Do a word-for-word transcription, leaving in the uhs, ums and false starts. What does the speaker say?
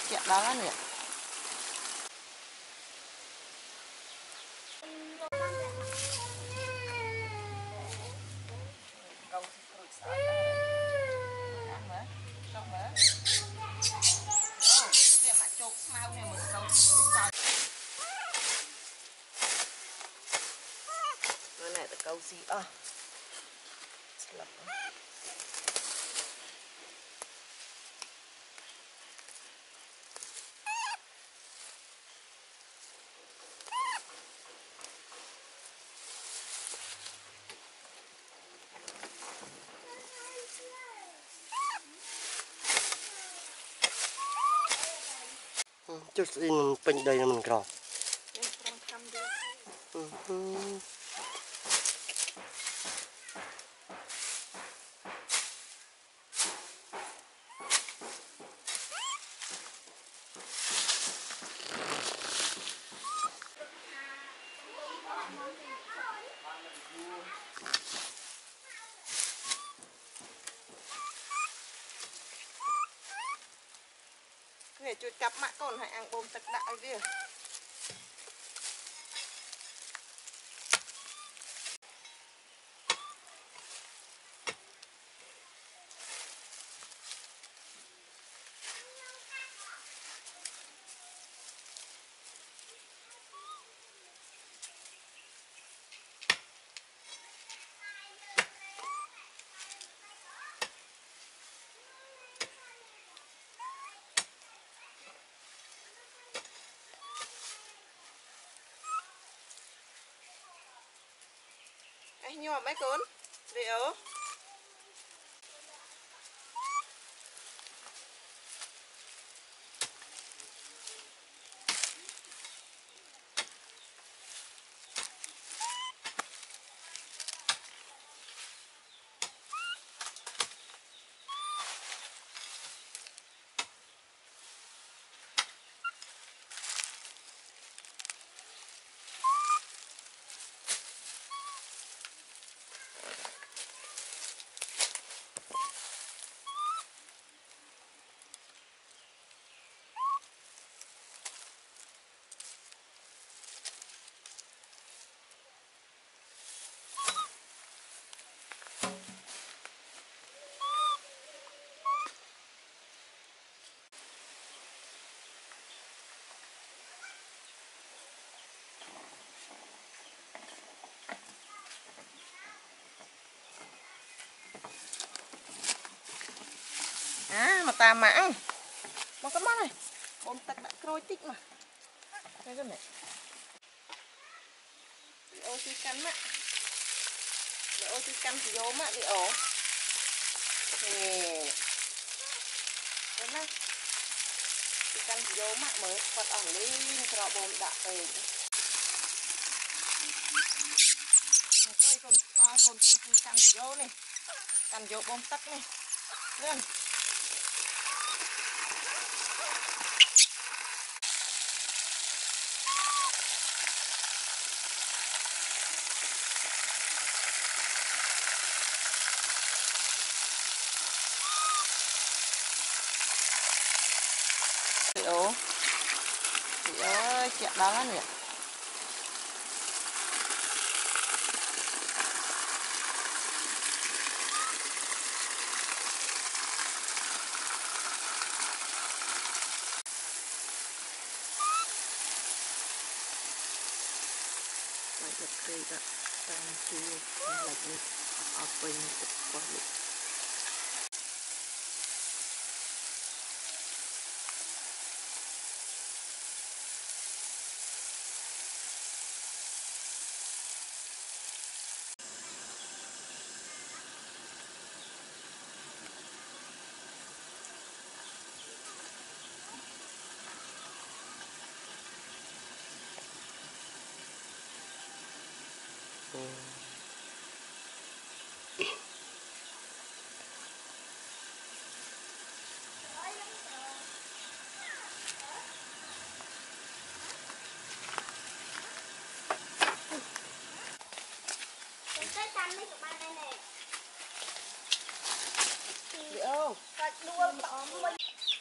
chuyện đó là nhiệt. Câu gì à? Lập chút xin bên đây là mình rồi. Để chuột cặp mạ còn hãy ăn bom tật đại đi. Nhưng mà mấy cốn để ở à, mà ta mãng một cái món này bông tật đã crôi tích mà đây cái này đi ô thì cắn mạ đi ô thì cắn thì vô mạ đi ổ nè đúng không thì cắn thì vô mạ mới quật ổng lên cho bông đã về rồi còn à, còn còn cắn thì vô này cắn vô bông tật này lên ủa chị ơi chị đó lắm nhỉ phải thật kỳ đó đang chưa là gì ở bên tập quá được. Đi đâu? Đua